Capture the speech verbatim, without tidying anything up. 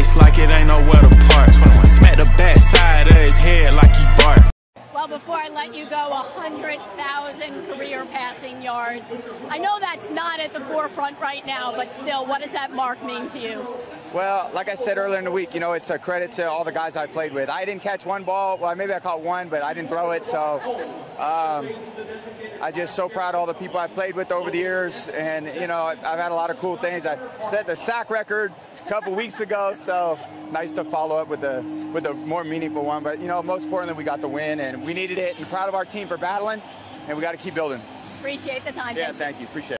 lights like it ain't nowhere to park. Smack the back side of his head like he barked. Well, before I let you go, one hundred thousand career passing yards. I know that's not at the forefront right now, but still, what does that mark mean to you? Well, like I said earlier in the week, you know, it's a credit to all the guys I played with. I didn't catch one ball. Well, maybe I caught one, but I didn't throw it. So um, I'm just so proud of all the people I played with over the years. And, you know, I've had a lot of cool things. I set the sack record a couple weeks ago, so nice to follow up with the with a more meaningful one. But, you know, most importantly, we got the win, and we needed it. And proud of our team for battling, and we got to keep building. Appreciate the time. Yeah, thank you. Appreciate it.